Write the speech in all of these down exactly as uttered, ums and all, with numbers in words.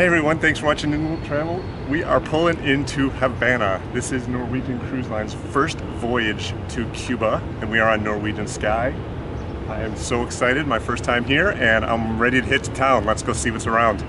Hey everyone, thanks for watching In The Loop Travel. We are pulling into Havana. This is Norwegian Cruise Line's first voyage to Cuba, and we are on Norwegian Sky. I am so excited, my first time here, and I'm ready to hit to town. Let's go see what's around.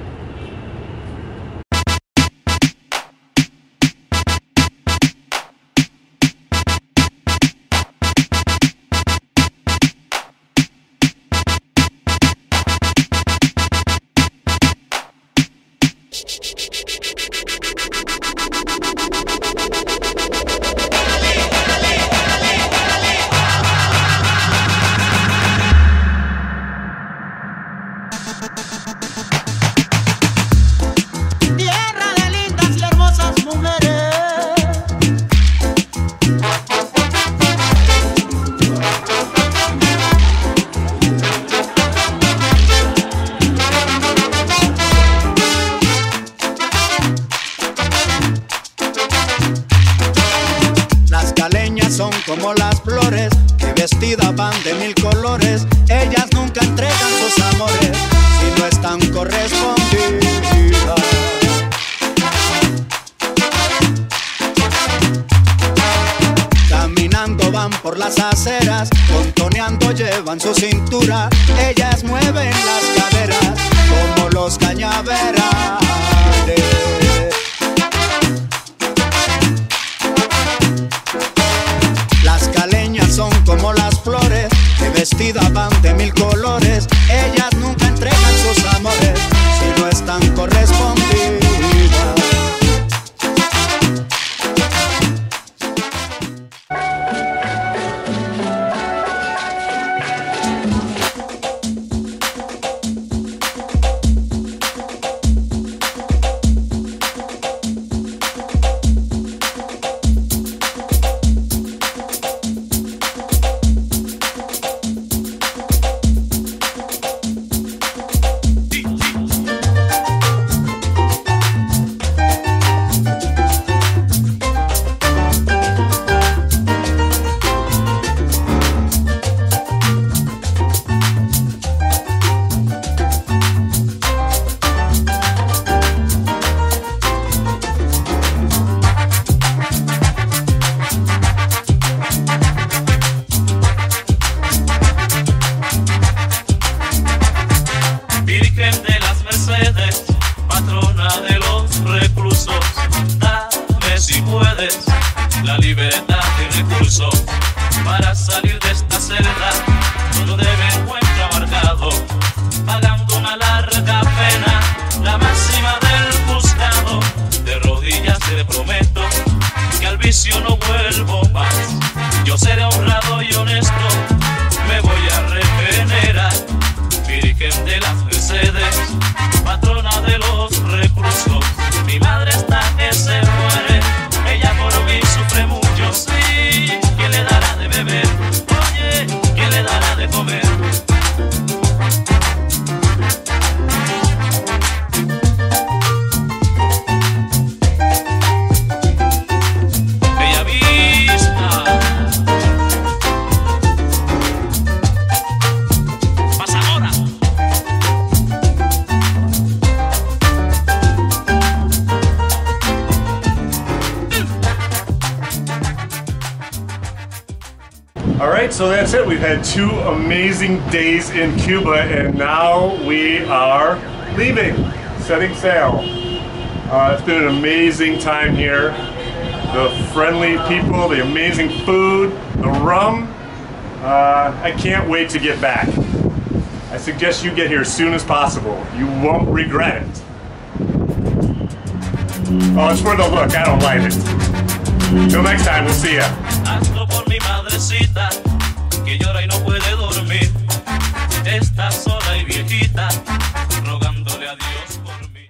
Como las flores que vestidas van de mil colores, ellas nunca entregan sus amores si no están correspondidas. Caminando van por las aceras, contoneando llevan su cintura, ellas mueven las caderas como los cañaverales. Como las flores que vestidas van de mil colores, ellas nunca entregan sus amores si no están correspondidas. So that's it. We've had two amazing days in Cuba, and now we are leaving, setting sail. Uh, it's been an amazing time here. The friendly people, the amazing food, the rum. Uh, I can't wait to get back. I suggest you get here as soon as possible. You won't regret it. Oh, it's for the look. I don't like it. Till next time, we'll see ya. Que llora y no puede dormir.